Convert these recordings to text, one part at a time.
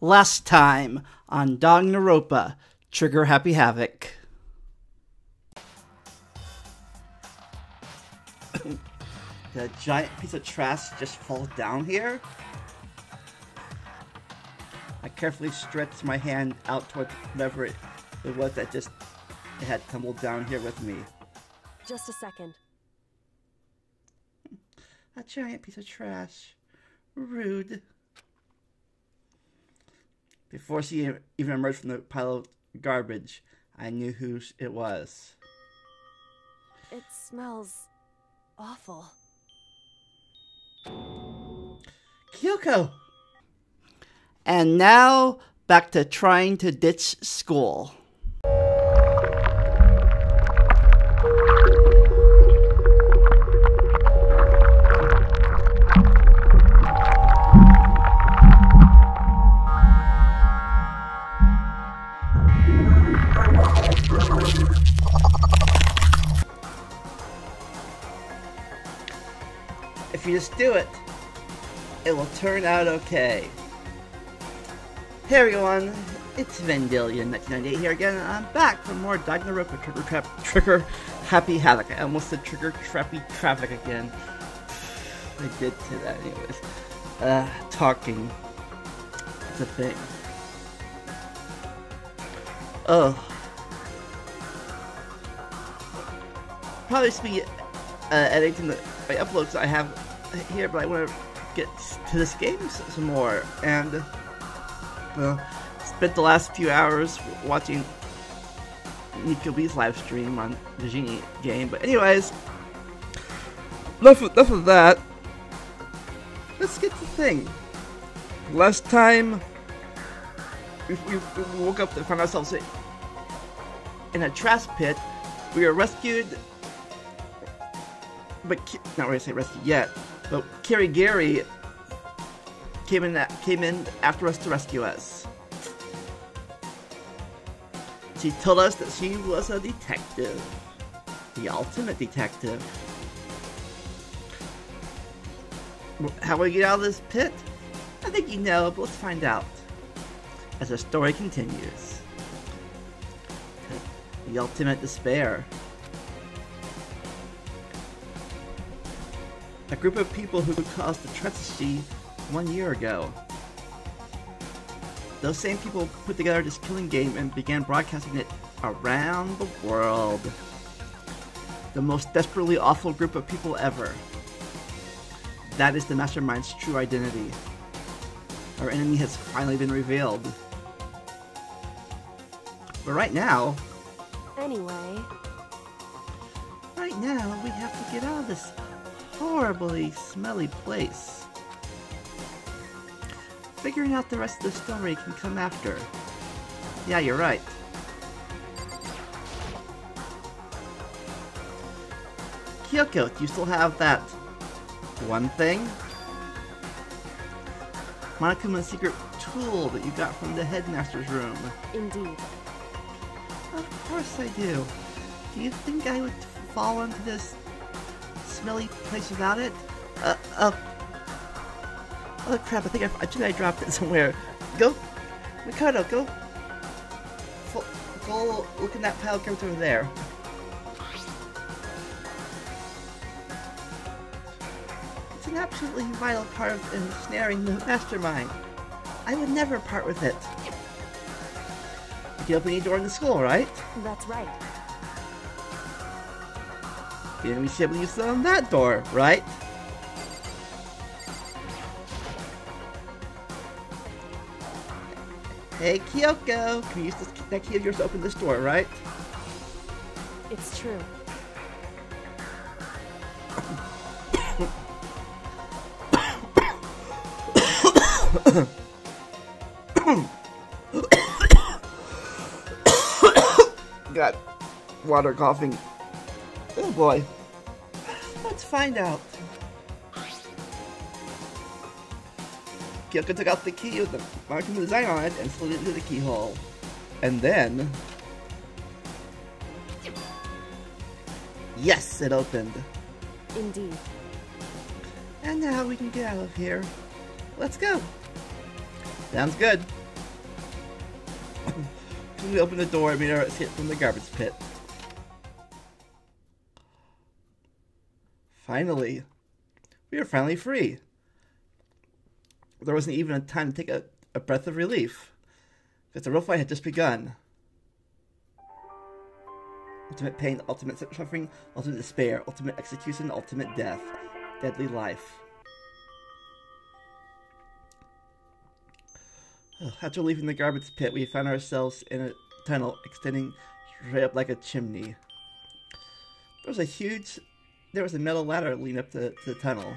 last time on Danganronpa, Trigger Happy Havoc. Did a giant piece of trash just fall down here? I carefully stretched my hand out towards whatever it was that just had tumbled down here with me. Just a second. A giant piece of trash. Rude. Before she even emerged from the pile of garbage, I knew who it was. It smells awful. Kyoko! And now, back to trying to ditch school. If you just do it, it will turn out okay. Hey everyone, it's Vandalia1998 here again, and I'm back for more Danganronpa Trigger Happy Havoc. I almost said Trigger Trappy Traffic again. I did say that anyways. Talking. It's a thing. Oh. Probably should be editing my uploads I have here, but I want to get to this game some more, and spent the last few hours watching Nico B's live stream on the Genie game. But anyways, enough of that. Let's get to the thing. Last time we woke up and found ourselves in a trash pit. We were rescued. But not really say rescue yet, but Kirigiri came in after us to rescue us. She told us that she was a detective, the ultimate detective. How will we get out of this pit? I think you know, but let's find out as the story continues. The ultimate despair. A group of people who caused the tragedy 1 year ago. Those same people put together this killing game and began broadcasting it around the world. The most desperately awful group of people ever. That is the mastermind's true identity. Our enemy has finally been revealed. But right now... Anyway... Right now, we have to get out of this horribly smelly place. Figuring out the rest of the story can come after. Yeah, you're right. Kyoko, do you still have that one thing? Monokuma's secret tool that you got from the headmaster's room. Indeed. Of course I do. Do you think I would fall into this smelly place without it? Oh crap, I think I dropped it somewhere. Go, Makoto, go look in that pile of garbage over there. It's an absolutely vital part of ensnaring the mastermind. I would never part with it. You open any door in the school, right? That's right. The enemy should be used on that door, right? Hey Kyoko, can you use that key of yours to open this door, right? It's true. Got water coughing. Oh boy. Let's find out. Kyoko took out the key with the marking design on it and slid it into the keyhole. And then... Yes, it opened. Indeed. And now we can get out of here. Let's go. Sounds good. hastily opened the door and made our escape from the garbage pit. Finally. We are finally free. There wasn't even a time to take a breath of relief, because the real fight had just begun. Ultimate pain, ultimate suffering, ultimate despair, ultimate execution, ultimate death, deadly life. After leaving the garbage pit, we found ourselves in a tunnel extending straight up like a chimney. There was a metal ladder leading up to the tunnel.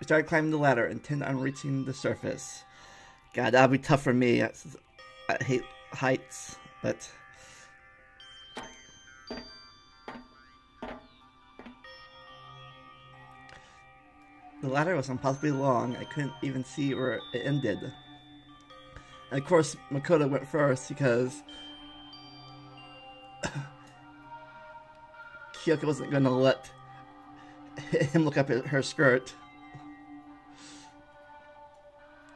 We started climbing the ladder, intent on reaching the surface. God, that'll be tough for me. I hate heights, but... The ladder was impossibly long. I couldn't even see where it ended. And of course, Makoto went first because... Kyoko wasn't going to let him look up at her skirt.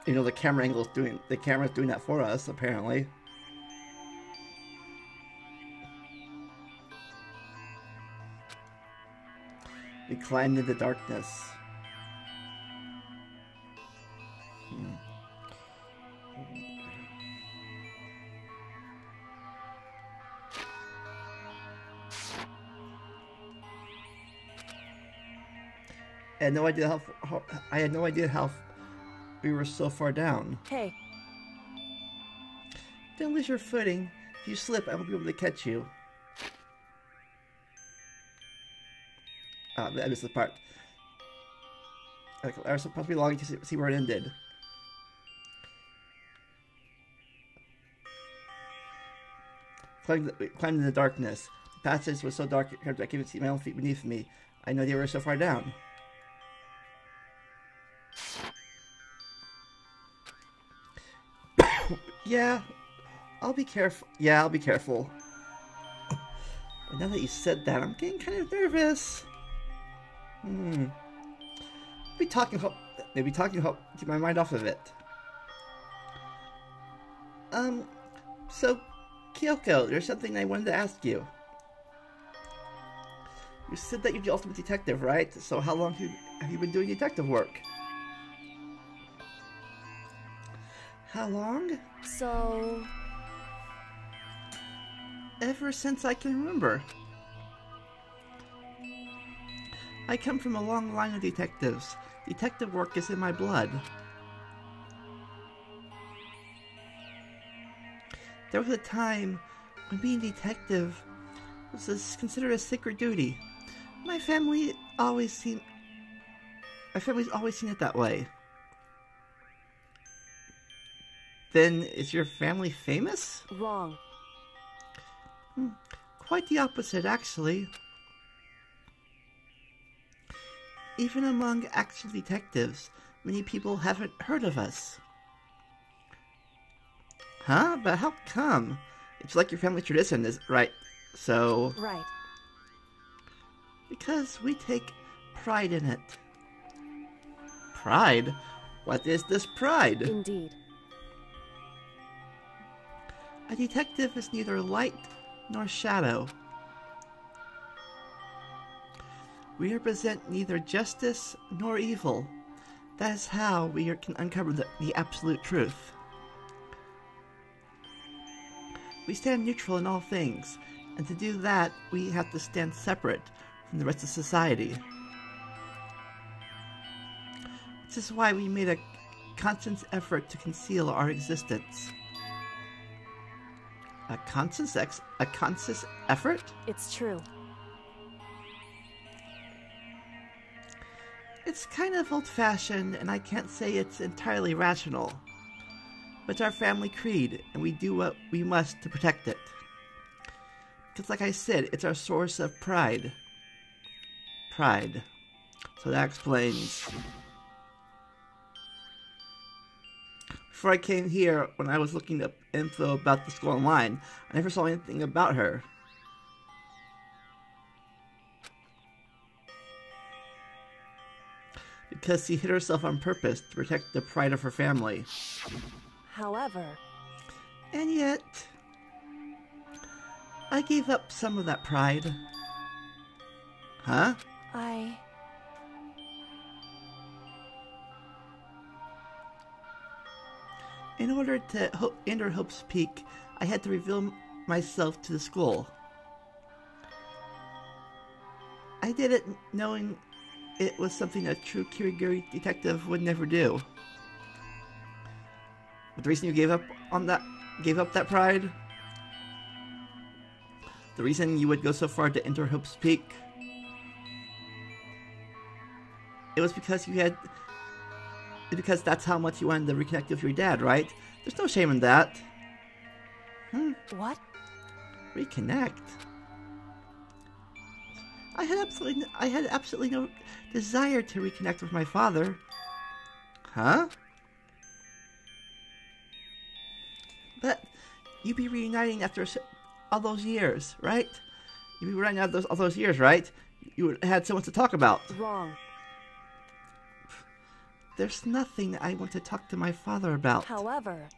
You know, the camera's doing that for us, apparently. We climbed into darkness. I had no idea how we were so far down. Hey. Don't lose your footing. If you slip, I won't be able to catch you. Ah, I missed the part. I was supposed to be long to see where it ended. Climbed in the darkness. The passage was so dark I couldn't even see my own feet beneath me. I had no idea we were so far down. Yeah, I'll be careful. Yeah, I'll be careful. Now that you said that, I'm getting kind of nervous. Maybe talking help keep my mind off of it. So, Kyoko, there's something I wanted to ask you. You said that you're the ultimate detective, right? So how long have you been doing detective work? How long? So... Ever since I can remember. I come from a long line of detectives. Detective work is in my blood. There was a time when being a detective was considered a sacred duty. My family's always seen it that way. Then, is your family famous? Wrong. Quite the opposite, actually. Even among actual detectives, many people haven't heard of us. Huh? But how come? It's like your family tradition is right, so... Right. Because we take pride in it. Pride? What is this pride? Indeed. A detective is neither light nor shadow. We represent neither justice nor evil. That is how we can uncover the absolute truth. We stand neutral in all things, and to do that, we have to stand separate from the rest of society. This is why we made a conscious effort to conceal our existence. A conscious effort? It's true. It's kind of old-fashioned, and I can't say it's entirely rational. But it's our family creed, and we do what we must to protect it. Because like I said, it's our source of pride. Pride. So that explains... Before I came here, when I was looking up info about this girl online, I never saw anything about her. Because she hid herself on purpose to protect the pride of her family. However... And yet... I gave up some of that pride. Huh? In order to enter Hope's Peak, I had to reveal myself to the school. I did it knowing it was something a true Kirigiri detective would never do. But the reason you gave up that pride? The reason you would go so far to enter Hope's Peak? It was because because that's how much you wanted to reconnect with your dad, right? There's no shame in that. Hmm. What? Reconnect? I had absolutely no desire to reconnect with my father. Huh? But you'd be reuniting after all those years, right? You'd be reuniting after all those years, right? You had so much to talk about. Wrong. There's nothing I want to talk to my father about. However,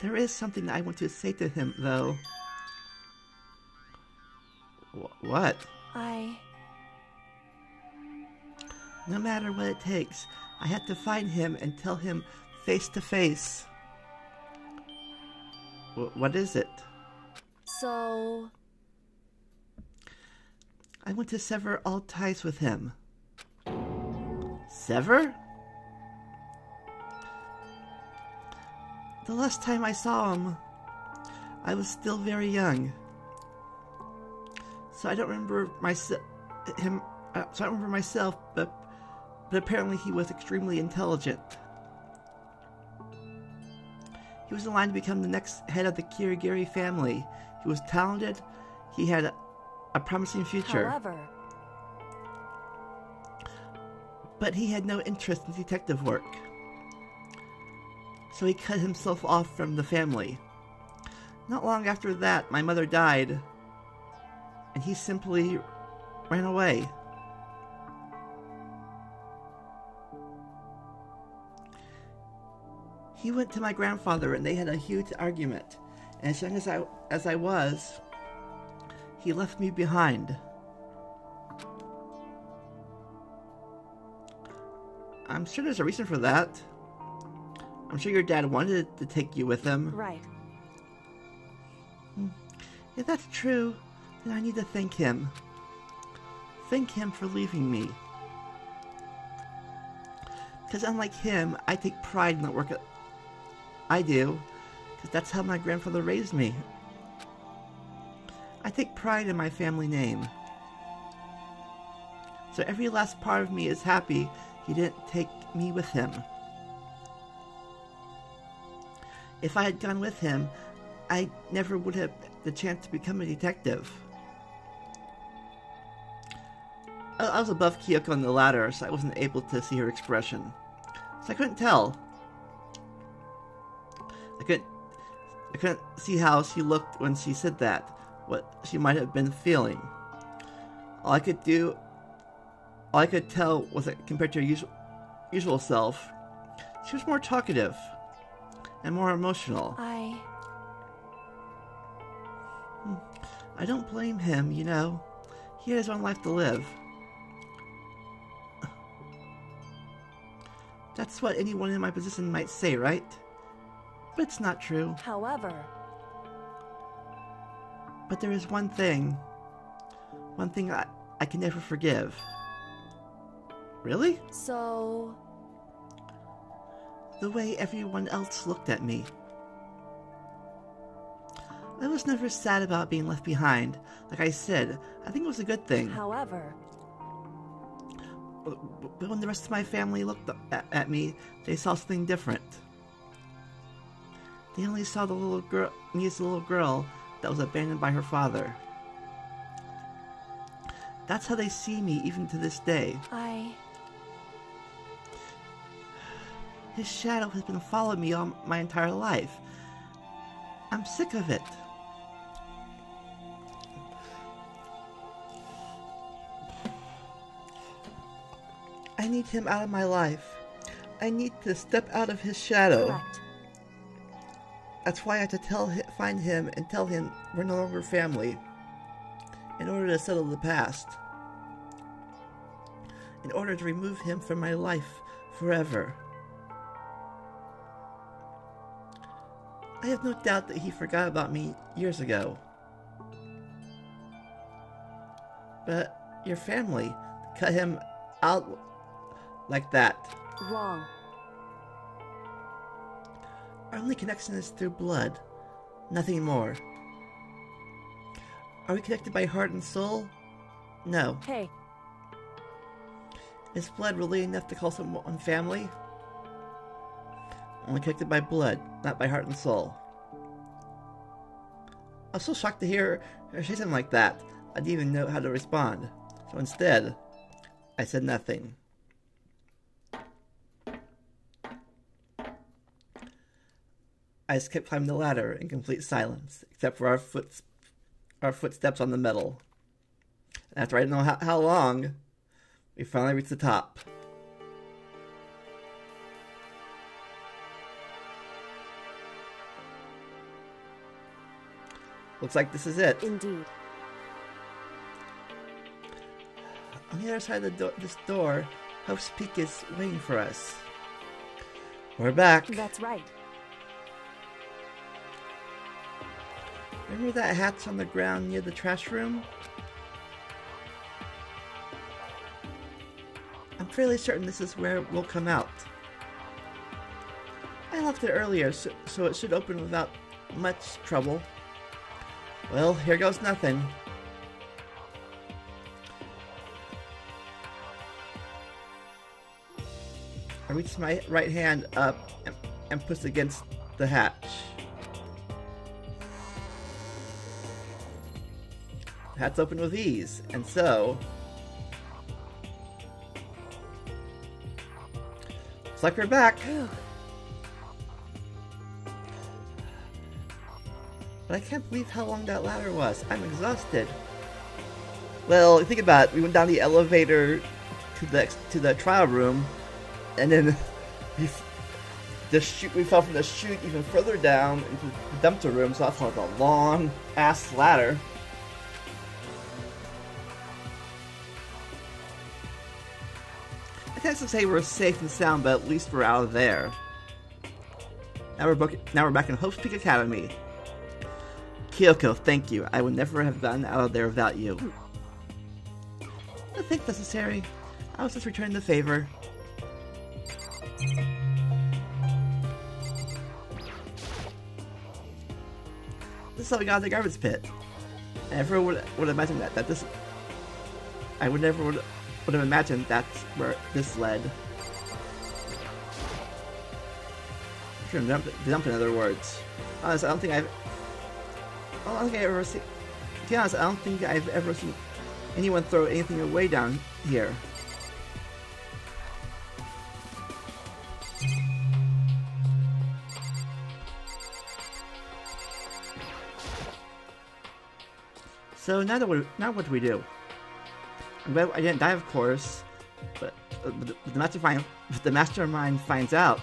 there is something I want to say to him, though. What? No matter what it takes, I have to find him and tell him face to face. What is it? So, I want to sever all ties with him. Sever? The last time I saw him, I was still very young. So I don't remember myself, but apparently he was extremely intelligent. He was in line to become the next head of the Kirigiri family. He was talented. He had a promising future. However, but he had no interest in detective work. So he cut himself off from the family. Not long after that, my mother died. And he simply ran away. He went to my grandfather and they had a huge argument. And as young as I was, he left me behind. I'm sure there's a reason for that. I'm sure your dad wanted to take you with him. Right. If that's true, then I need to thank him. Thank him for leaving me. Because unlike him, I take pride in the work I do, because that's how my grandfather raised me. I take pride in my family name. So every last part of me is happy he didn't take me with him. If I had gone with him, I never would have the chance to become a detective. I was above Kyoko on the ladder, so I wasn't able to see her expression. So I couldn't tell. I couldn't see how she looked when she said that, what she might have been feeling. All I could tell was that compared to her usual self, she was more talkative and more emotional. I don't blame him, you know. He has one life to live. That's what anyone in my position might say, right? But it's not true. However, but there is one thing I can never forgive. Really? So, the way everyone else looked at me. I was never sad about being left behind. Like I said, I think it was a good thing. However, but when the rest of my family looked at me, they saw something different. They only saw the little girl, me as a little girl that was abandoned by her father. That's how they see me even to this day. His shadow has been following me all my entire life. I'm sick of it. I need him out of my life. I need to step out of his shadow. Correct. That's why I had to find him and tell him we're no longer family, in order to settle the past, in order to remove him from my life forever. I have no doubt that he forgot about me years ago. But your family cut him out like that. Wrong. Our only connection is through blood, nothing more. Are we connected by heart and soul? No. Hey. Is blood really enough to call someone family? Only connected by blood, not by heart and soul. I was so shocked to hear her say something like that. I didn't even know how to respond. So instead, I said nothing. I just kept climbing the ladder in complete silence, except for our footsteps on the metal. And after I didn't know how long, we finally reached the top. Looks like this is it. Indeed. On the other side of this door, Hope's Peak is waiting for us. We're back. That's right. Remember that hat's on the ground near the trash room? I'm fairly certain this is where we'll come out. I left it earlier, so it should open without much trouble. Well, here goes nothing. I reached my right hand up and pushed against the hatch. The hat's open with ease, and so... it's like we're back! But I can't believe how long that ladder was. I'm exhausted. Well, think about it. We went down the elevator to the trial room, and then we fell from the chute even further down into the dumpster room. So that's like a long ass ladder. I can't say we're safe and sound, but at least we're out of there. Now we're back in Hope's Peak Academy. Kyoko, thank you. I would never have gotten out of there without you. I think necessary. I was just returning the favor. This is how we got out of the garbage pit. Everyone would have imagined that this. I would never would have imagined that's where this led. Dump in other words. Honestly, I don't think I've. I don't think I've ever seen. To be honest, I don't think I've ever seen anyone throw anything away down here. So now what do we do? I'm glad I didn't die, of course, but the mastermind finds out.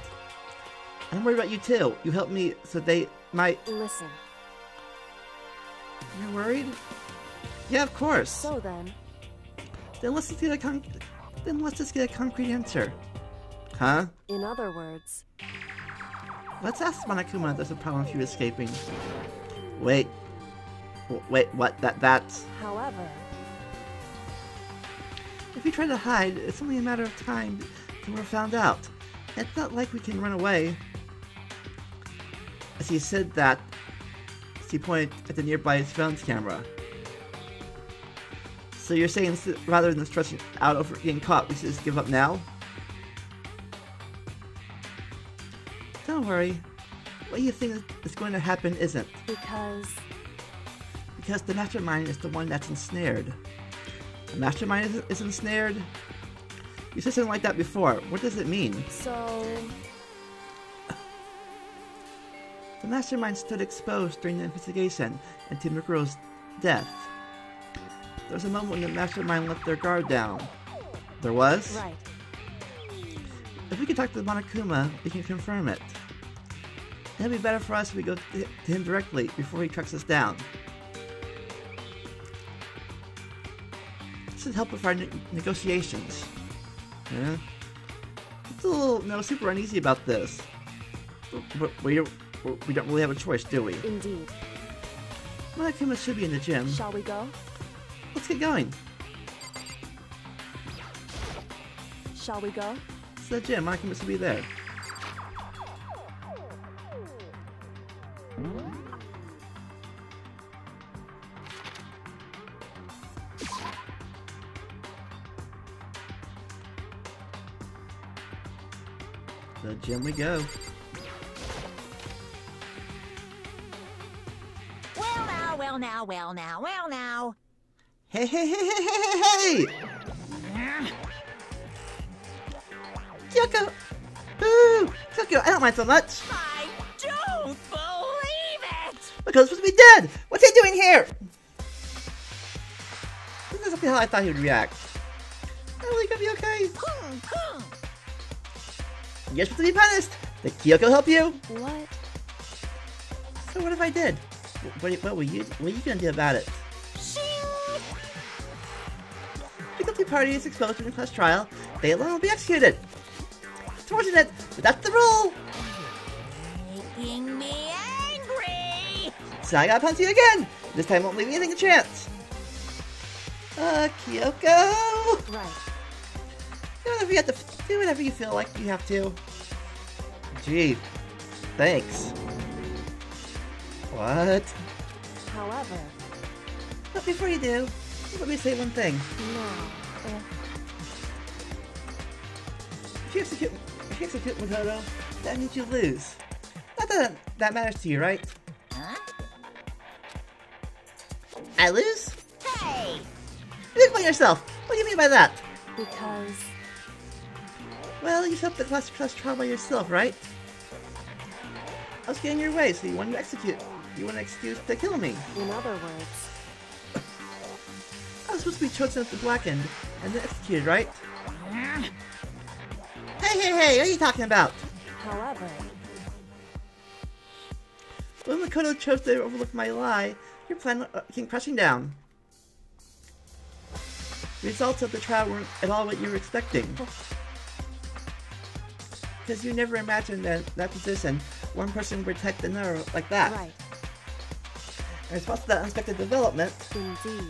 I'm worried about you too. You helped me, so they might listen. You're worried? Yeah, of course. So then let's just get a concrete answer, huh? In other words, let's ask Monokuma if there's a problem with you escaping. Wait, wait, what? That's. However, if we try to hide, it's only a matter of time till we're found out. It's not like we can run away. As he said that, he pointed at the nearby surveillance camera. So you're saying rather than stressing out over getting caught, we should just give up now? Don't worry. What you think is going to happen isn't. Because the mastermind is the one that's ensnared. The mastermind is ensnared? You said something like that before. What does it mean? So... the mastermind stood exposed during the investigation into Mukuro's death. There was a moment when the mastermind let their guard down. There was? Right. If we can talk to Monokuma, we can confirm it. It'd be better for us if we go to him directly before he tracks us down. This would help with our negotiations. Yeah. It's a little, you know, super uneasy about this. But we don't really have a choice, do we? Indeed. Monokuma should be in the gym. Shall we go? Let's get going. Shall we go? It's the gym. Monokuma should be there. The gym we go. Well now. Hey! Kyoko! Boo! Kyoko, I don't mind so much! I don't believe it! Makoto's supposed to be dead! What's he doing here? This is exactly how I thought he would react. Are we gonna be okay? You're supposed to be punished! Did Kyoko help you? What? So what if I did? What are you gonna do about it? The guilty party is exposed during class trial. They alone will be executed. It's fortunate, but that's the rule. Making me angry. So I gotta punch you again. This time won't leave anything a chance. Kyoko. Right. Do whatever you feel like you have to. Gee, thanks. What? However... But before you do, let me say one thing. No. If you execute Makoto, that means you lose. Not that that matters to you, right? Huh? I lose? Hey! You think about yourself. What do you mean by that? Because... Well, you set up the class trial by yourself, right? I was getting your way, so you wanted to execute. You want an excuse to kill me. In other words... I was supposed to be chosen at the blackened, and then executed, right? Hey, what are you talking about? However... When Makoto chose to overlook my lie, your plan came crashing down. The results of the trial weren't at all what you were expecting. Because you never imagined that in that position, one person would protect another like that. Right. In response to that unexpected development, indeed,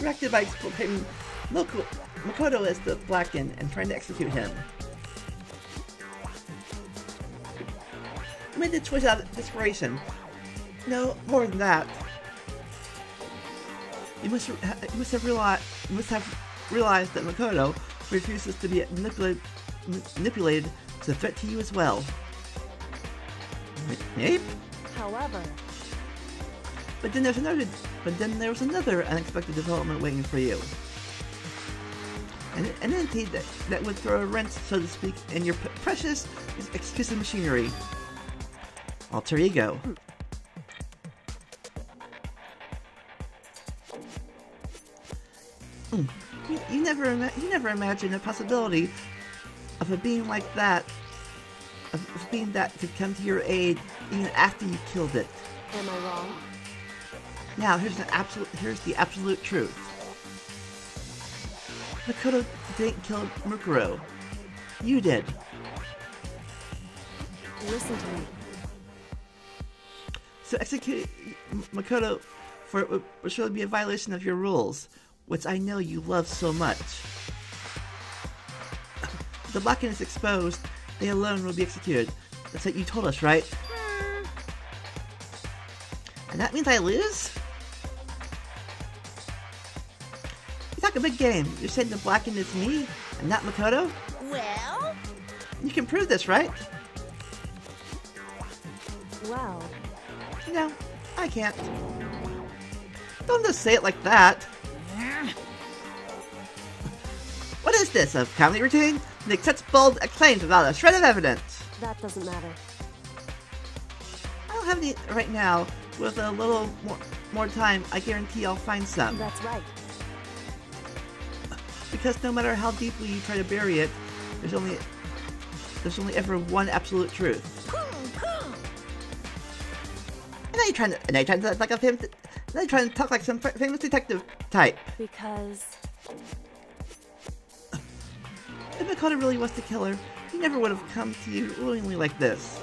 reacted by explaining Makoto as the blackened and trying to execute him. You made the choice out of desperation. No, more than that. You must have realized that Makoto refuses to be manipulated to threat to you as well. Nope. However. But then there was another unexpected development waiting for you. An entity that would throw a wrench, so to speak, in your precious excuse of machinery. Alter ego. You never imagined the possibility of a being like that, of a being that could come to your aid even after you killed it. Am I wrong? Now here's the absolute truth. Makoto didn't kill Mukuro. You did. Listen to me. So executing Makoto for it would surely be a violation of your rules, which I know you love so much. The blackened is exposed, they alone will be executed. That's what you told us, right? And that means I lose? You talk a big game. You're saying the blackened is me, and not Makoto? Well? You can prove this, right? Well... No, I can't. Don't just say it like that. What is this, a comedy routine? It accepts bold claims without a shred of evidence. That doesn't matter. I don't have any right now. With a little more time, I guarantee I'll find some. That's right. Because no matter how deeply you try to bury it, there's only There's only ever one absolute truth. And now you're trying to, talk like some famous detective type. Because if Makoto really wants to kill her, he never would have come to you willingly like this.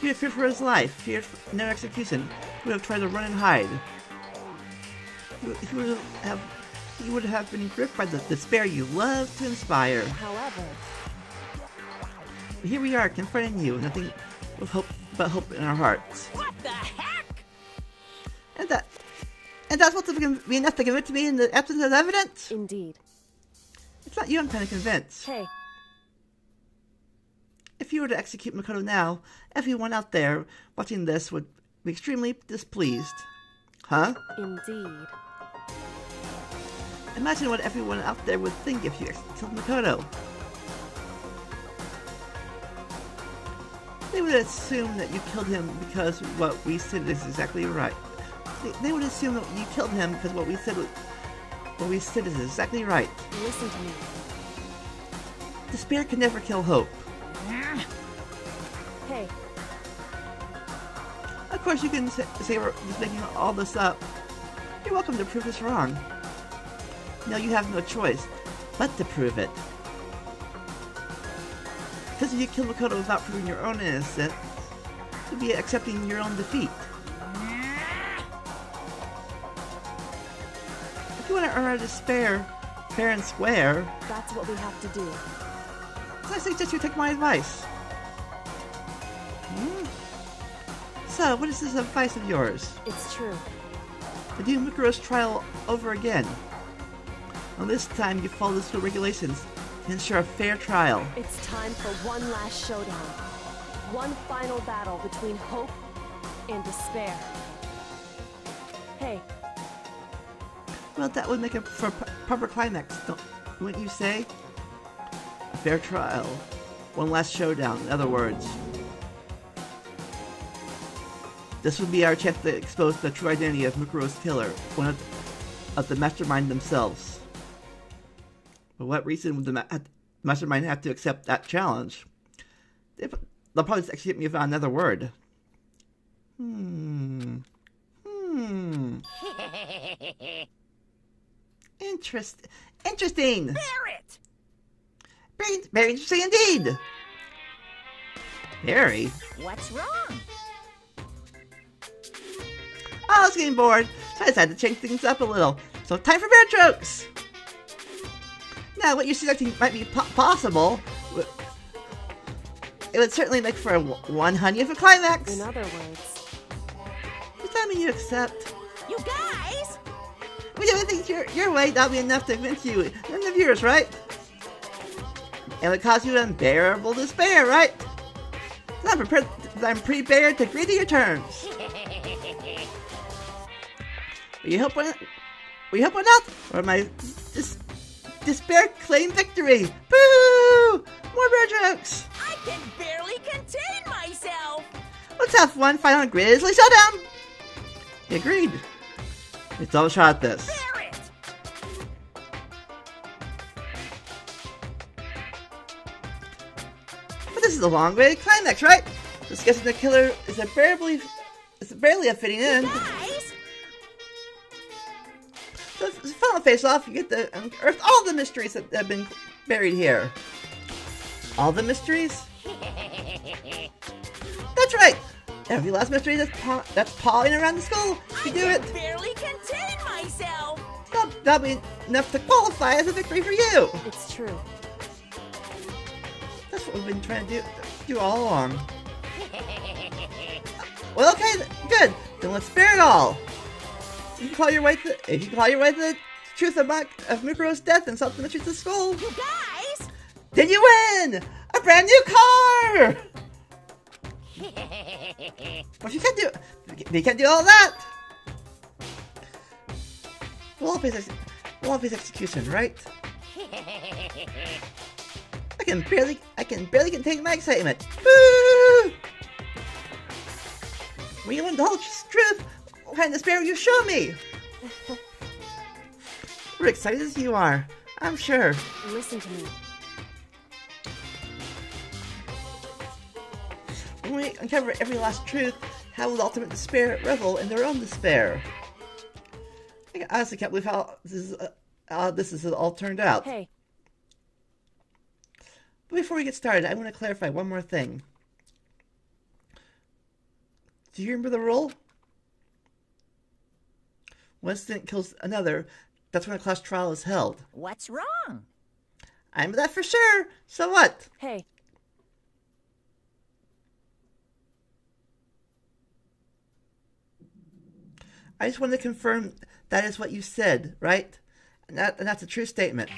He had feared for his life, feared for no execution. He would have tried to run and hide. He would have been gripped by the despair you love to inspire. However, here we are confronting you, nothing with hope but hope in our hearts. What the heck? And that's what's supposed to be enough to give it to me in the absence of evidence? Indeed. It's not you I'm trying to convince. Hey. If you were to execute Makoto now, everyone out there watching this would be extremely displeased. Huh? Indeed. Imagine what everyone out there would think if you executed Makoto. They would assume that you killed him because what we said is exactly right. They would assume that you killed him because what we said is exactly right. Listen to me. Despair can never kill hope. Hey. Of course, you can say we're just making all this up. You're welcome to prove us wrong. No, you have no choice but to prove it. Because if you kill Makoto without proving your own innocence, you'll be accepting your own defeat. If you want to earn our despair fair and square, that's what we have to do. So I suggest you take my advice. So, what is this advice of yours? It's true. To do Mukuro's trial over again. Now this time, you follow the school regulations to ensure a fair trial. It's time for one last showdown. One final battle between hope and despair. Hey. Well, that would make for a proper climax, wouldn't you say? A fair trial. One last showdown, in other words. This would be our chance to expose the true identity of Mukuro's killer, one of the mastermind themselves. For what reason would the mastermind have to accept that challenge? They'll probably just execute me without another word. Interesting! Very interesting indeed! Very? What's wrong? I was getting bored, so I decided to change things up a little. So time for bear jokes! Now, what you're suggesting might be possible. It would certainly make for one honeyed climax. In other words... What time do you accept? You guys! We do anything your way, that'll be enough to convince you and the viewers, right? It would cause you unbearable despair, right? So I'm prepared to agree to your terms. Will you help one out? Or my despair claim victory? Boo! More bear jokes! I can barely contain myself! Let's have one final grizzly showdown! He agreed. Let's all shot at this. Bear it! But this is a long way to climax, right? Just guessing the killer is barely a fitting end. Final face-off, you get to unearth all the mysteries that have been buried here. All the mysteries? That's right! Every last mystery that's pawing around the school, you do it! I can barely contain myself! That'll be enough to qualify as a victory for you! It's true. That's what we've been trying to do all along. Well, okay, good! Then let's spare it all! If you can claw your way to the truth of Mukuro's death and solve the mysteries of school, you guys, then you win a brand new car. But you can't do all that. We'll all face execution, right? I can barely contain my excitement. Woo! When you learn the whole truth. What kind of despair you show me? We're excited as you are, I'm sure. Listen to me. uncover every last truth, how will ultimate despair revel in their own despair? I honestly can't believe how this is all turned out. Hey. But before we get started, I want to clarify one more thing. Do you remember the rule? One student kills another, that's when a class trial is held. What's wrong? I know that for sure. So what? Hey. I just wanted to confirm that is what you said, right? And that's a true statement.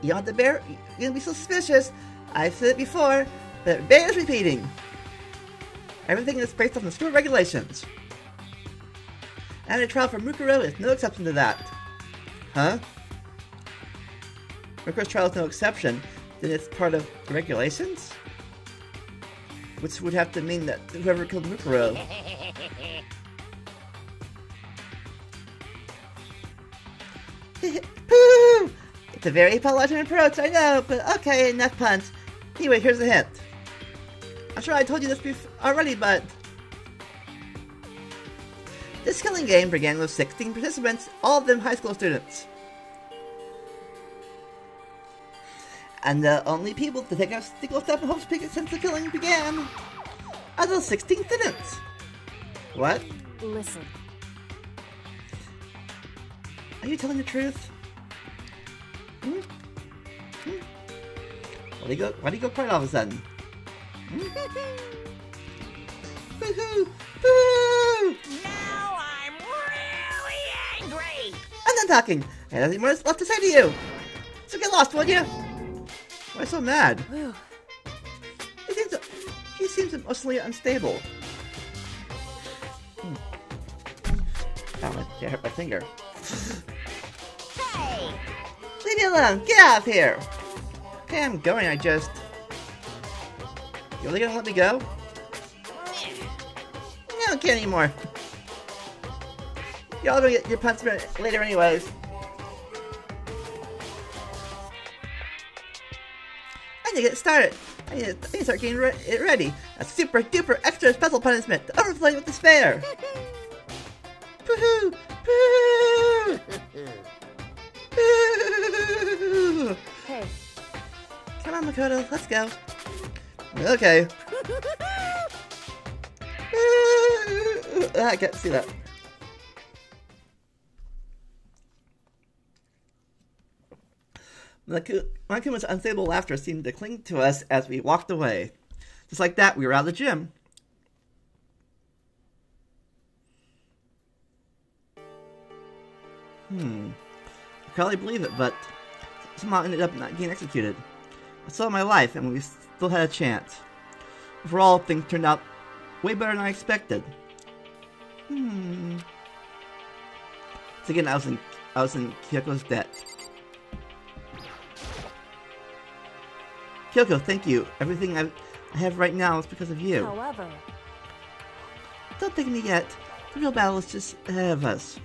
Beyond the bear, you're gonna be suspicious. I've said it before, but the bear is repeating. Everything is based on the school regulations. And a trial for Mukuro is no exception to that. Huh? Mukuro's trial is no exception. Then it's part of the regulations? Which would have to mean that whoever killed Mukuro... Pooh! It's a very polite approach, I know, but okay, enough puns. Anyway, here's a hint. I'm sure I told you this already, but... This killing game began with 16 participants, all of them high school students. And the only people to take a single step in Hope's Peak since the killing began are those 16 students. What? Listen. Are you telling the truth? Hmm? Hmm? Why do you go quiet all of a sudden? Hmm? Woohoo! Boo! Now I'm really angry! I'm not talking! I have nothing more left to say to you! So get lost, won't you? Why so mad? He seems emotionally unstable. Oh, I hurt my finger. Hey! Leave me alone! Get out of here! Okay, I'm going, I just... You really gonna let me go? I don't care anymore. Y'all gonna get your punishment later anyways. To get started, I need to start getting it ready. A super duper extra special punishment overflowing with despair. Boo-hoo! Boo-hoo! Boo-hoo! Hey. Come on, Makoto, let's go. Okay. I can't see that. Monokuma's unstable laughter seemed to cling to us as we walked away. Just like that, we were out of the gym. I can hardly believe it, but somehow ended up not getting executed. I saw my life, and we still had a chance. Overall, things turned out way better than I expected. So again, I was in Kyoko's debt. Kyoko, thank you. Everything I have right now is because of you. However... Don't thank me yet. The real battle is just ahead of us.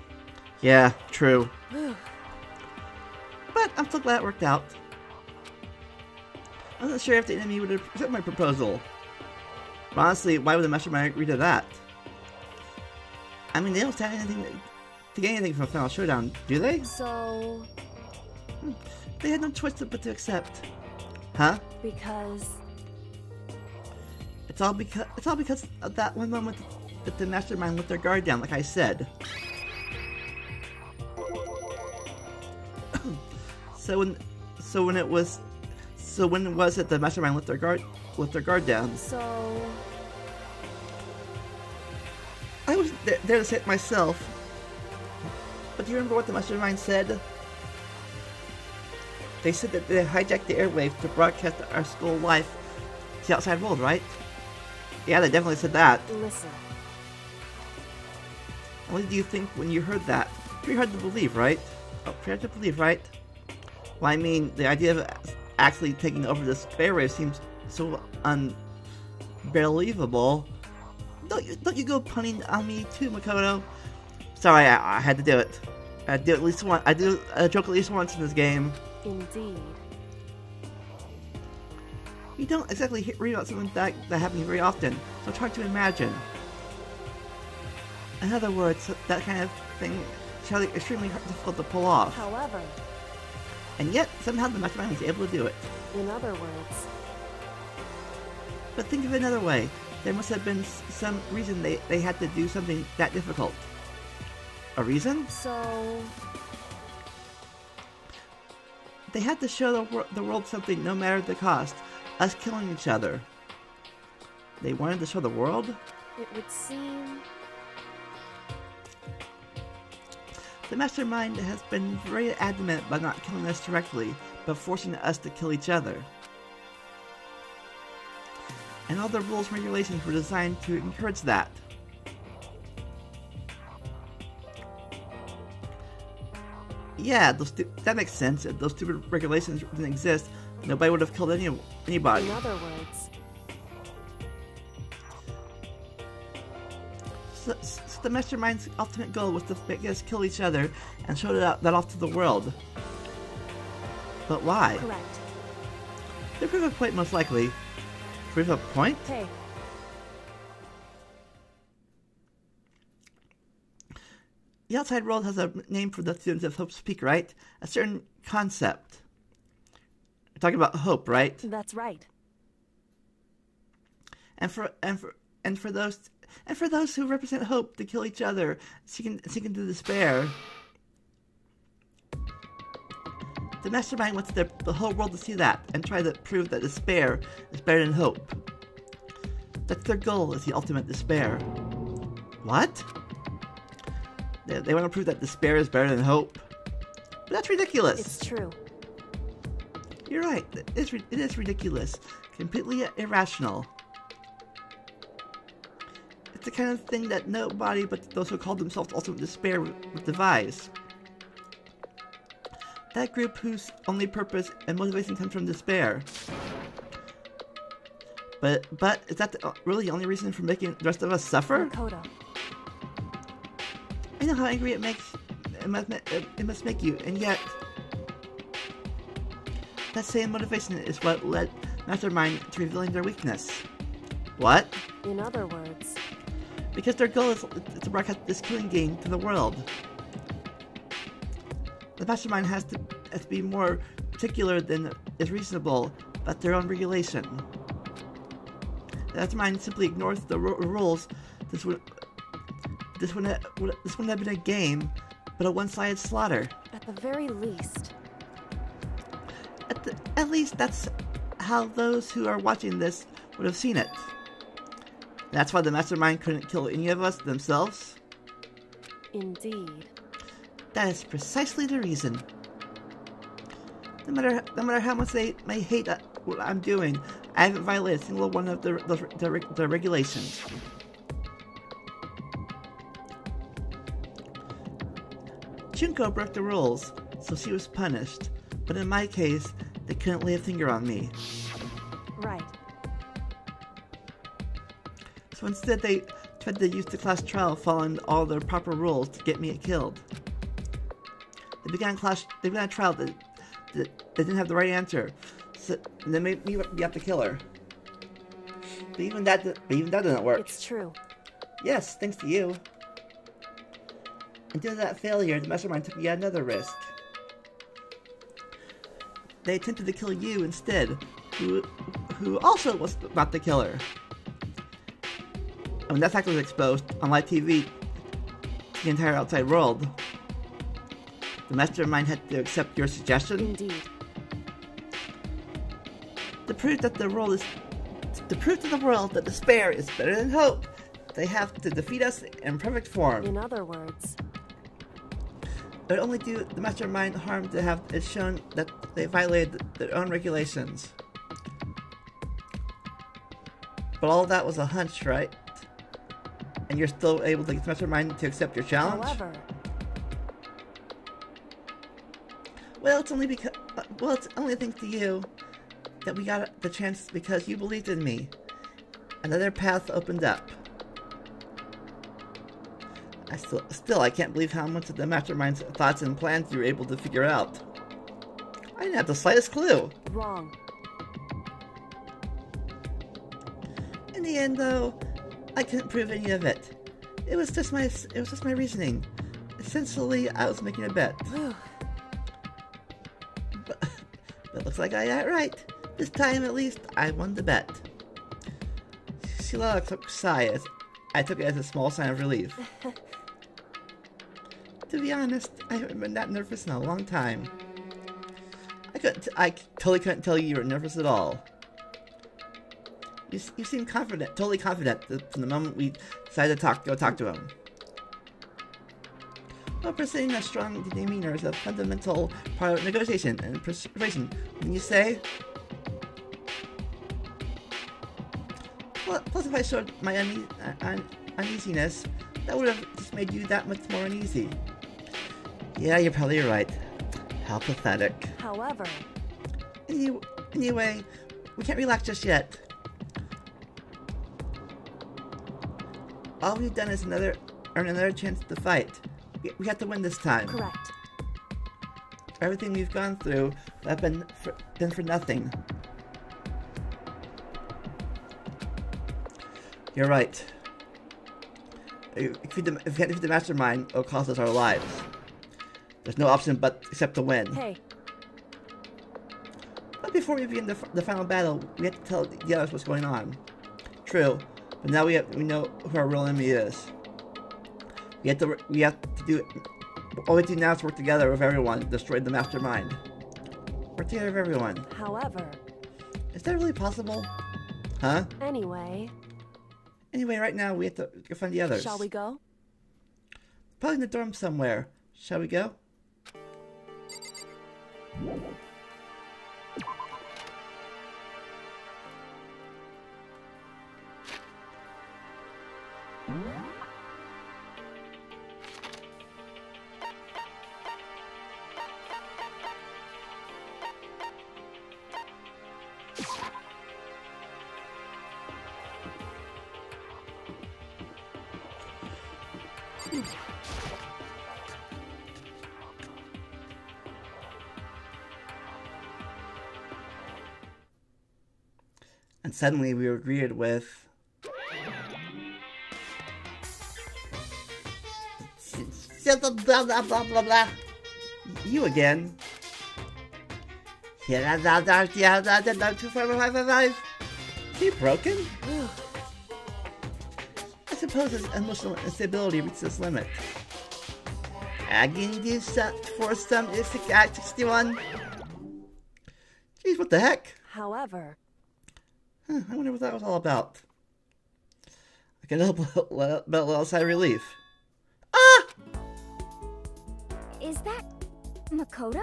Yeah, true. But I'm so glad it worked out. I wasn't sure if the enemy would accept my proposal. But honestly, why would the mastermind agree to that? I mean, they don't have anything to gain anything from Final Showdown, do they? So... They had no choice but to accept. Huh? Because... It's all because of that one moment that the mastermind let their guard down, like I said. So when was it the mastermind let their guard down? So... I was there to say it myself. But do you remember what the mastermind said? They said that they hijacked the airwaves to broadcast our school life to the outside world, right? Yeah, they definitely said that. Listen. What did you think when you heard that? Pretty hard to believe, right? Oh, pretty hard to believe, right? Well, I mean, the idea of actually taking over this airwave seems so unbelievable. Don't you go punning on me too, Makoto. Sorry, I had to do it. I do at least one. I do a joke at least once in this game. Indeed. We don't exactly read about something that happens very often, so it's hard to imagine. In other words, that kind of thing shall be extremely difficult to pull off. However, and yet, somehow the mastermind was able to do it. In other words. But think of it another way. There must have been some reason they had to do something that difficult. A reason? So... they had to show the world something, no matter the cost. Us killing each other. They wanted to show the world? It would seem... the mastermind has been very adamant by not killing us directly, but forcing us to kill each other. And all the rules and regulations were designed to encourage that. Yeah, that makes sense. If those stupid regulations didn't exist, nobody would have killed anybody. In other words... So the mastermind's ultimate goal was to make us kill each other and show that off to the world. But why? Correct. They prove a point, most likely. Prove a point? Hey. The outside world has a name for the students of Hope's Peak, right? A certain concept. We're talking about hope, right? That's right. And for those who represent hope to kill each other, sink into despair. The mastermind wants the whole world to see that and try to prove that despair is better than hope. That's their goal, is the ultimate despair. What? They want to prove that despair is better than hope. But that's ridiculous. It's true. You're right. It is ridiculous. Completely irrational. It's the kind of thing that nobody but those who call themselves ultimate despair would devise. That group whose only purpose and motivation comes from despair. But is that really the only reason for making the rest of us suffer? Makoto. I know how angry it must make you, and yet that same motivation is what led Mastermind to revealing their weakness. What? In other words. Because their goal is to broadcast this killing game to the world. The mastermind has to be more particular than is reasonable about their own regulation. The mastermind simply ignores the rules. This wouldn't have been a game, but a one-sided slaughter. At the very least. At least that's how those who are watching this would have seen it. That's why the mastermind couldn't kill any of us themselves? Indeed. That is precisely the reason. No matter how much they may hate what I'm doing, I haven't violated a single one of the regulations. Junko broke the rules, so she was punished. But in my case, they couldn't lay a finger on me. Right. So instead they tried to use the class trial following all their proper rules to get me killed. They began a trial that they didn't have the right answer, so they made me have to kill her. But even that doesn't work. It's true. Yes, thanks to you. And due to that failure, the mastermind took yet another risk. They attempted to kill you instead, who also was about to kill her. When that fact was exposed on live TV to the entire outside world, the mastermind had to accept your suggestion. Indeed. To prove that the world that despair is better than hope, they have to defeat us in perfect form. In other words, it would only do the mastermind harm to have it shown that they violated their own regulations. But all of that was a hunch, right? And you're still able to get the mastermind to accept your challenge. However. Well, it's only thanks to you that we got the chance, because you believed in me. Another path opened up. I can't believe how much of the mastermind's thoughts and plans you were able to figure out. I didn't have the slightest clue. Wrong. the end, though, I couldn't prove any of it. It was just my reasoning. Essentially, I was making a bet. But looks like I got it right. This time, at least, I won the bet. She let out a quick sigh. I took it as a small sign of relief. To be honest, I haven't been that nervous in a long time. I totally couldn't tell you were nervous at all. You seem confident, totally confident, from the moment we decided to go talk to him. Representing a strong demeanor is a fundamental part of negotiation and persuasion. When you say, plus if I showed my uneasiness, that would have just made you that much more uneasy. Yeah, you're probably right. How pathetic. However, anyway, we can't relax just yet. All we've done is earn another chance to fight. We have to win this time. Correct. Everything we've gone through have been for nothing. You're right. If we can't defeat the mastermind, it'll cost us our lives. There's no option except to win. Hey. But before we begin the final battle, we have to tell the others what's going on. True. But now we know who our real enemy is. We have to do. All we do now is work together with everyone, destroy the mastermind. Work together with everyone. However, is that really possible? Huh? Anyway, right now we have to go find the others. Shall we go? Probably in the dorm somewhere. Shall we go? And suddenly we were greeted with blah blah blah blah blah. You again. He broken? I suppose his emotional instability reaches its limit. Agin for some is 61. Jeez, what the heck? However. I wonder what that was all about. I can help but a little sigh of relief. Ah! Is that Makoto?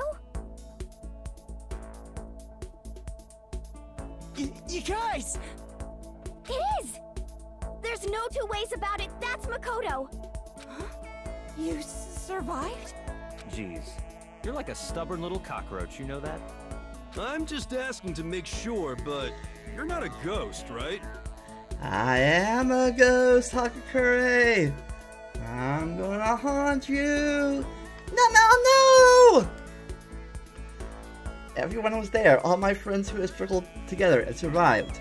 You guys! It is! There's no two ways about it. That's Makoto. Huh? You survived? Jeez, you're like a stubborn little cockroach. You know that? I'm just asking to make sure, but. You're not a ghost, right? I am a ghost, Hagakure! I'm gonna haunt you! No, no, no! Everyone was there, all my friends who had struggled together and survived.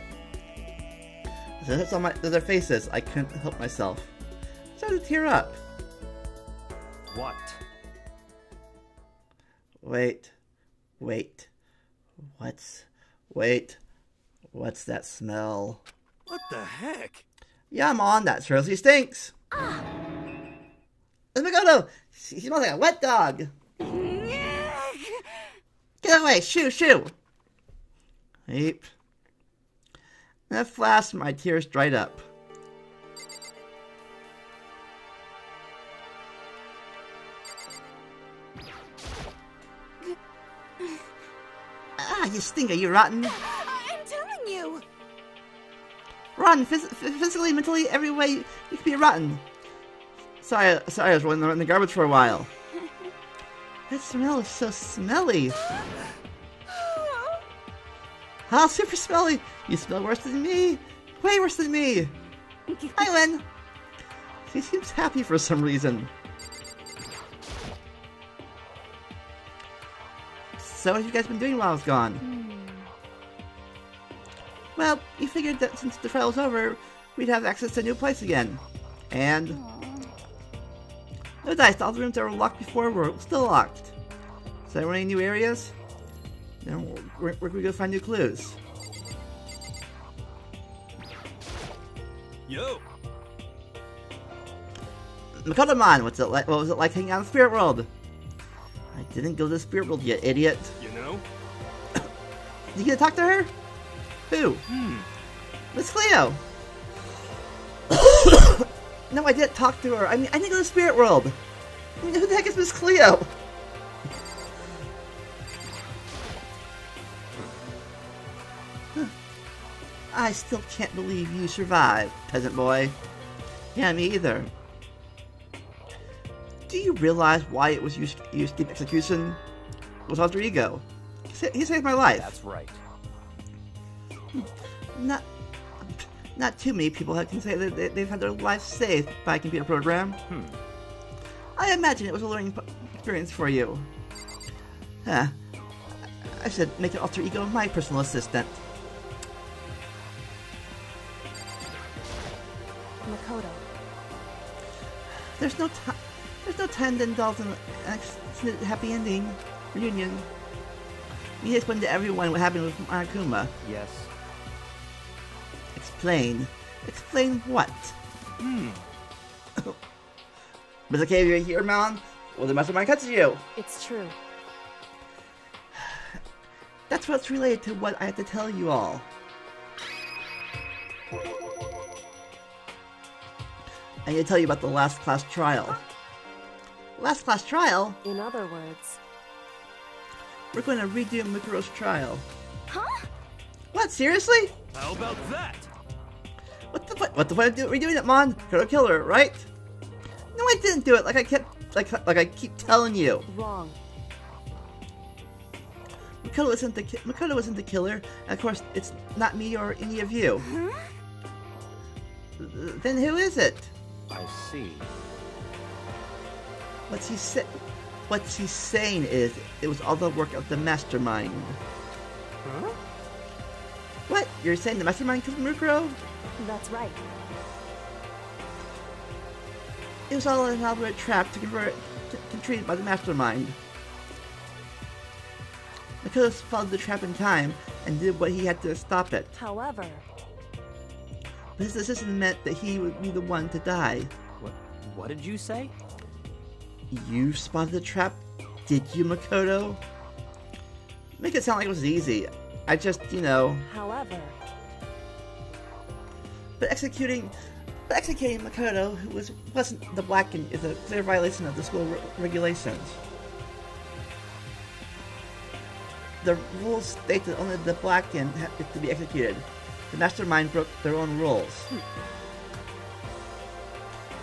As I looked on their faces, I couldn't help myself. I started to tear up. What? What's that smell? What the heck? Yeah, I'm on that. Seriously stinks. Ah. It's Makoto. She smells like a wet dog. Get away. Shoo, shoo. Heep. In a flash, my tears dried up. Ah, you stinker, you rotten. Rotten, physically, mentally, every way you could be rotten. Sorry, I was rolling in the garbage for a while. That smell is so smelly. How super smelly! You smell worse than me. Way worse than me. Hi, Lynn. She seems happy for some reason. So what have you guys been doing while I was gone? Well, we figured that since the trial was over, we'd have access to a new place again. And it was nice. All the rooms that were locked before were still locked. So there were any new areas? Then where can we go find new clues? Yo! Makoto-man, what was it like hanging out in the spirit world? I didn't go to the spirit world, you idiot. You know? Did you get to talk to her? Who? Miss Cleo! No, I didn't talk to her. I mean, I didn't go to the spirit world. I mean, who the heck is Miss Cleo? I still can't believe you survived, peasant boy. Yeah, me either. Do you realize why it was used to execution? It was Alter Ego. He saved my life. That's right. Not too many people can say that they've had their lives saved by a computer program. I imagine it was a learning experience for you. Huh. I should make an Alter Ego my personal assistant. Makoto. There's no time to indulge in an happy ending reunion. You explained to everyone what happened with Monokuma. Yes. Explain. Explain what? But okay, if you're here, Melon, well, the mastermind cuts you. It's true. That's what's related to what I have to tell you all. I need to tell you about the last class trial. Last class trial? In other words, we're going to redo Mukuro's trial. Huh? What? Seriously? How about that? What the point of redoing it, Mon? Could have killed her, right? No, I didn't do it. Like I keep telling you. Wrong. Makoto isn't the killer. And of course, it's not me or any of you. Huh? Then who is it? I see. What he's saying is, it was all the work of the mastermind. Huh? What? You're saying the mastermind killed Mukuro? That's right. It was all an elaborate trap to treat it by the mastermind. Makoto followed the trap in time and did what he had to stop it. However, his decision meant that he would be the one to die. What did you say? You spotted the trap, did you, Makoto? Make it sound like it was easy. I just, you know. However. But executing Makoto, who wasn't the blackened, is a clear violation of the school regulations. The rules state that only the blackened have to be executed. The mastermind broke their own rules.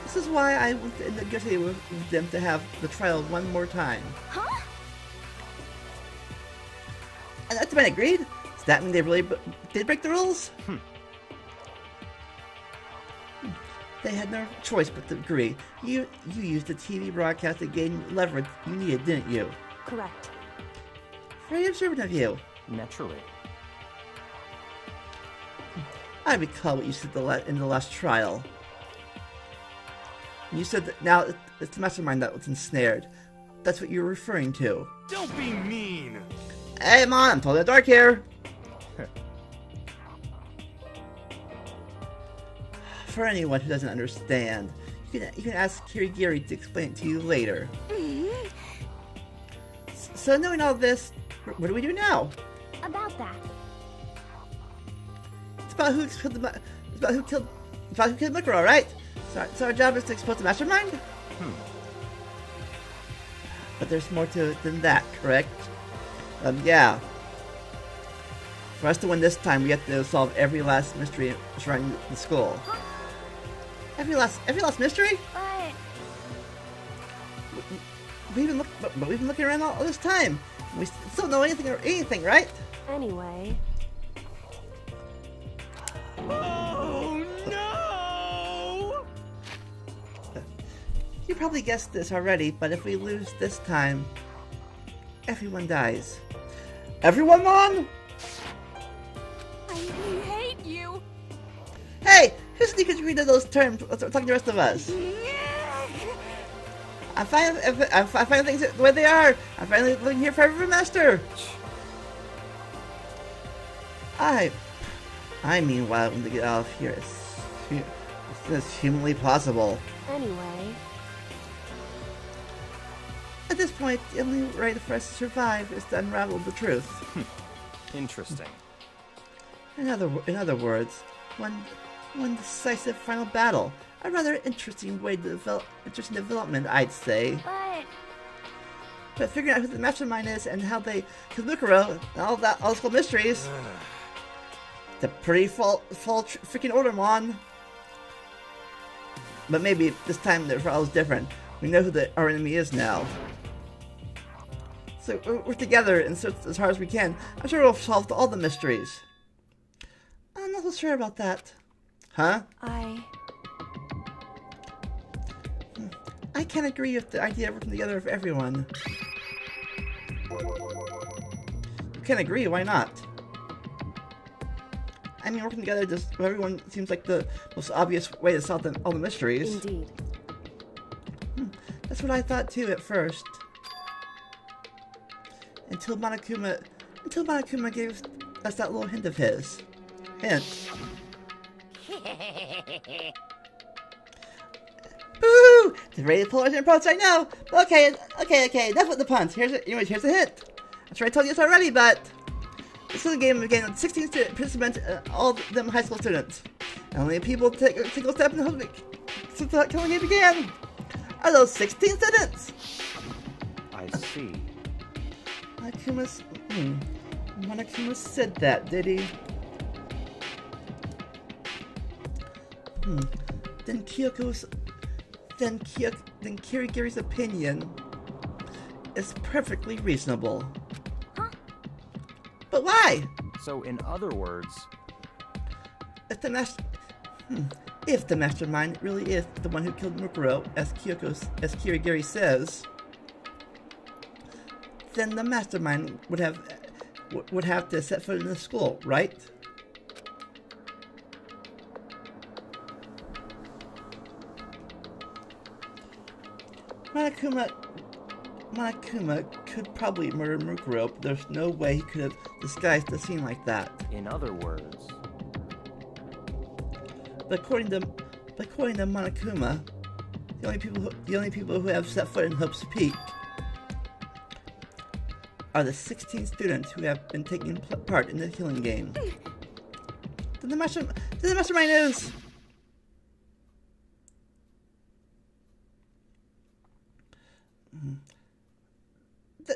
This is why I negotiated with them to have the trial one more time. Huh? And that's when I agreed? Does that mean they really did break the rules? They had no choice but to agree. You used the TV broadcast to gain leverage you needed, didn't you? Correct. Very observant of you. Naturally. I recall what you said in the last trial. You said that now it's the mastermind that was ensnared. That's what you're referring to. Don't be mean! Hey, Mon, I'm totally dark here! For anyone who doesn't understand, you can ask Kirigiri to explain it to you later. So knowing all this, what do we do now? About that. It's about who killed Mukuro, right? So our job is to expose the mastermind? But there's more to it than that, correct? Yeah. For us to win this time, we have to solve every last mystery surrounding the school. Huh? Every last mystery? We've been looking around all this time. We still don't know anything, right? Anyway. Oh no! You probably guessed this already, but if we lose this time, everyone dies. Everyone, Mon? I hate you! Hey! Who's the you could read those terms like the rest of us. I find things the way they are. I'm finally living here forever, Master. I mean, why I want to get out of here as soon as humanly possible. Anyway, at this point, the only right for us to survive is to unravel the truth. Interesting. In other words, one decisive final battle. A rather interesting way to develop, interesting development, I'd say. But figuring out who the mastermind is and how they killed Mukuro and all that, all those cool mysteries. It's a pretty full freaking order, Mon. But maybe this time the trial is different. We know who our enemy is now. So we're together and search as hard as we can. I'm sure we'll solve all the mysteries. I'm not so sure about that. Huh? I can't agree with the idea of working together with everyone. You can't agree, why not? I mean, working together just with everyone seems like the most obvious way to solve all the mysteries. Indeed. That's what I thought too at first. Until Monokuma gave us that little hint of his. Hint. Woohoo! The rated polarization approach, I know! Okay, enough with the puns. Here's a hint. I'm sure I told you this already, but... This is a game again with 16 participants, all of them high school students. And only people take a single step in the whole week since the killing game began. Are those 16 students? I see. Monokuma said that, did he? Then Kirigiri's opinion is perfectly reasonable. Huh? But why? So, in other words, if the mastermind really is the one who killed Mukuro, as Kirigiri says, then the mastermind would have to set foot in the school, right? Monokuma could probably murder Mukuro, but there's no way he could have disguised a scene like that. In other words... But according to Monokuma, the only people who have set foot in Hope's Peak are the 16 students who have been taking part in the killing game. Then the mastermind is...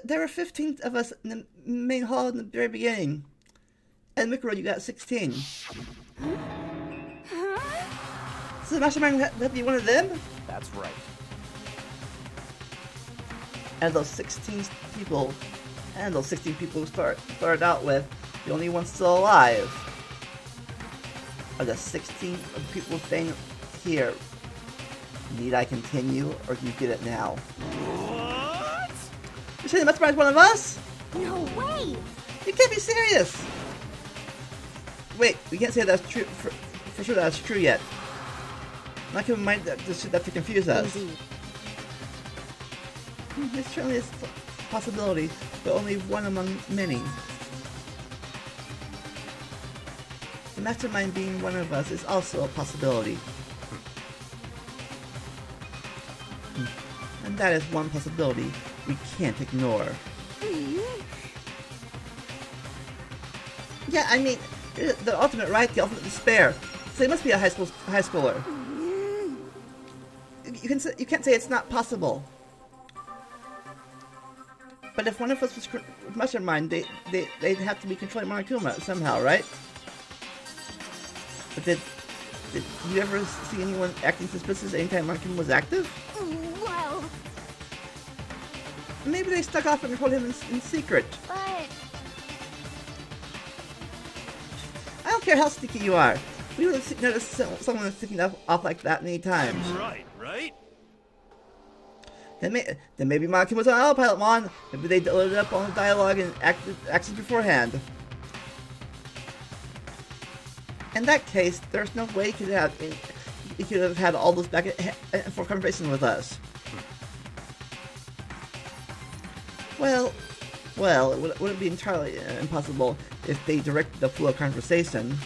There were 15 of us in the main hall in the very beginning. And Mukuro, you got 16. So the mastermind would be one of them? That's right. And those 16 people, who started out with, the only ones still alive, are the 16 people staying here. Need I continue, or do you get it now? You say the mastermind is one of us? No way! You can't be serious! Wait, we can't say that's true for sure that's true yet. Not keep in mind that this should have to confuse us. This certainly is a possibility, but only one among many. The mastermind being one of us is also a possibility. And that is one possibility we can't ignore. Yeah, I mean, the ultimate right, the ultimate despair. So it must be a high schooler. You can't say it's not possible. But if one of us was mastermind, they'd have to be controlling Monokuma somehow, right? But did you ever see anyone acting suspicious anytime Monokuma was active? Maybe they stuck off and told him in secret. But... I don't care how sneaky you are. We would have noticed someone sticking off like that many times. Right? Then maybe Monokuma was on autopilot, Mon. Maybe they loaded up on the dialogue and acted beforehand. In that case, there's no way he could have he could have had all this back and forth conversation with us. Well, it wouldn't be entirely impossible if they directed the flow of conversation.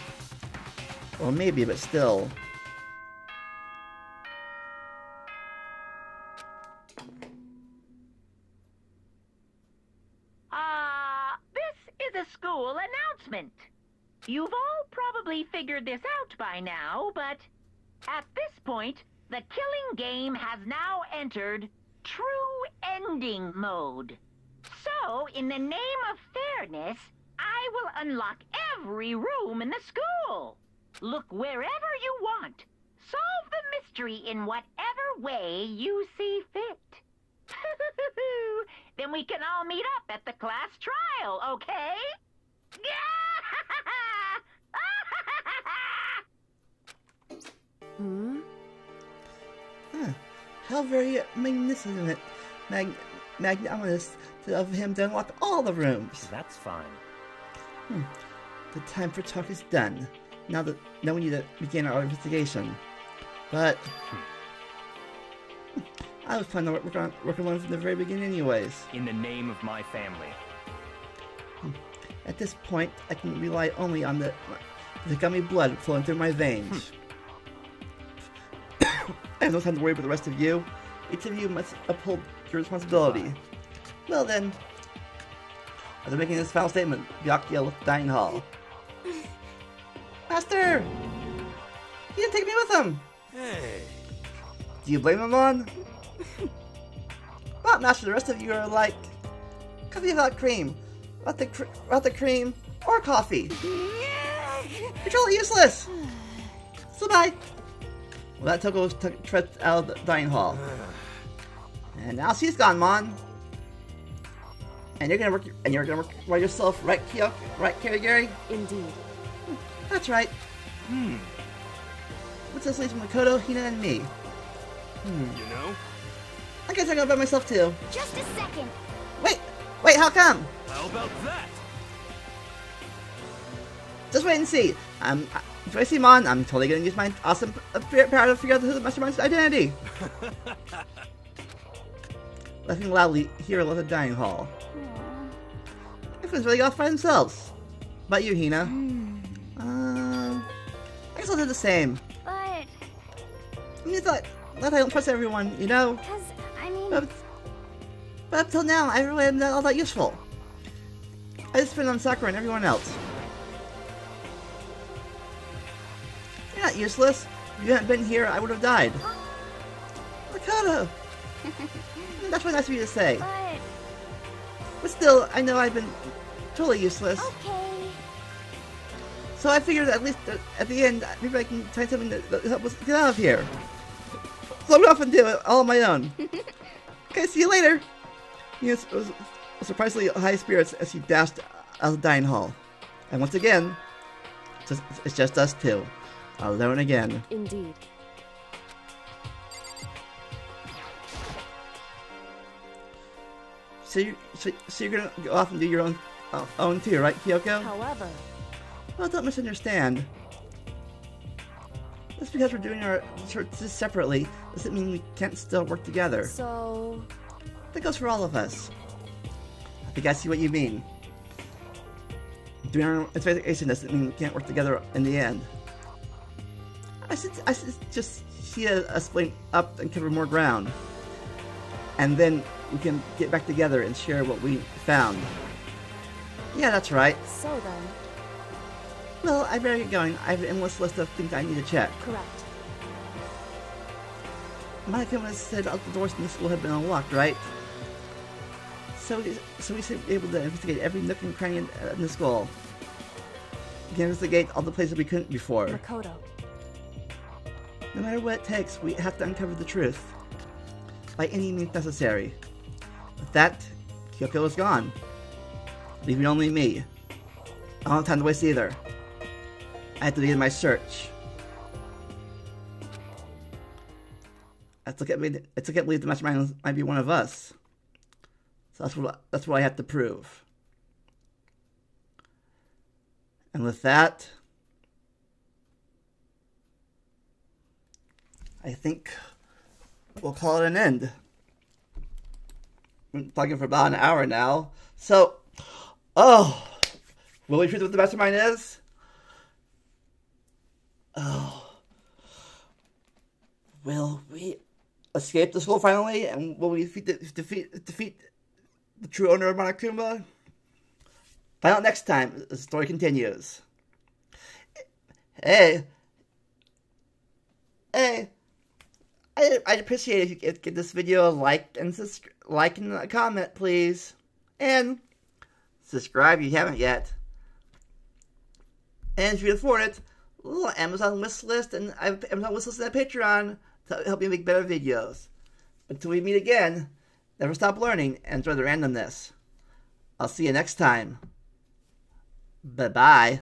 Well, maybe, but still. This is a school announcement. You've all probably figured this out by now, but at this point, the killing game has now entered true ending mode. So, in the name of fairness, I will unlock every room in the school. Look wherever you want. Solve the mystery in whatever way you see fit. Then we can all meet up at the class trial, okay? Hmm? Huh. How very magnificent. Magnanimous of him to unlock all the rooms. That's fine. The time for talk is done. Now we need to begin our investigation. But I was planning to work on one from the very beginning, anyways. In the name of my family. At this point, I can rely only on the gummy blood flowing through my veins. I have no time to worry about the rest of you. Each of you must uphold your responsibility. Well then, after making this foul statement, Byakuya left Dining Hall. Master! He didn't take me with him! Hey! Do you blame him, Lon? Well, Master, the rest of you are like coffee without cream, without the cream, or coffee. You're totally useless! So bye! Well, that Toko treads out of the dining hall. And now she's gone, Mon. And you're gonna work by yourself, right, Kyoko? Right, Kirigiri? Indeed. That's right. What's this leaves Makoto, Hina, and me? You know? I guess I go by myself too. Just a second. Wait, how come? How about that? Just wait and see. If I see Mon, I'm totally gonna use my awesome power to figure out who the mastermind's identity. Laughing loudly here at the dining hall. Everyone's really off by themselves. About you, Hina. I guess I'll do the same. But I mean, it's like that I don't trust everyone, you know. Because I mean, but up till now, I really am not all that useful. I just spend on Sakura and everyone else. You're not useless. If you hadn't been here, I would have died. Makoto. That's what nice of you to say. But still, I know I've been totally useless. Okay. So I figured at least at the end, maybe I can find something that helps us get out of here. So I'm off and do it all on my own. Okay, see you later. Yes, it was surprisingly high spirits as she dashed out of the dining hall. And once again, it's just us two. Alone again. Indeed. So you're gonna go off and do your own too, right, Kyoko? However, well, don't misunderstand. Just because we're doing our searches separately doesn't mean we can't still work together. So that goes for all of us. I think I see what you mean. Doing our own investigation doesn't mean we can't work together in the end. I should just see us split up and cover more ground, and then we can get back together and share what we found. Yeah, that's right. So then. Well, I better get going. I have an endless list of things I need to check. Correct. My family said all the doors in this school have been unlocked, right? So we should be able to investigate every nook and cranny in the school. We can investigate all the places we couldn't before. Makoto. No matter what it takes, we have to uncover the truth. By any means necessary. With that, Kyoko is gone. Leaving only me. I don't have time to waste either. I have to begin my search. I believe the mastermind might be one of us. So that's what I have to prove. And with that, I think we'll call it an end. We've been talking for about an hour now. So, will we choose what the mastermind is? Will we escape the school finally? And will we defeat the true owner of Monokuma? Find out next time as the story continues. Hey, I'd appreciate if you give this video a like and a comment, please. And subscribe if you haven't yet. And if you afford it, a little Amazon wish list, and I have Amazon wish list and Patreon to help you make better videos. Until we meet again, never stop learning and enjoy the randomness. I'll see you next time. Bye-bye.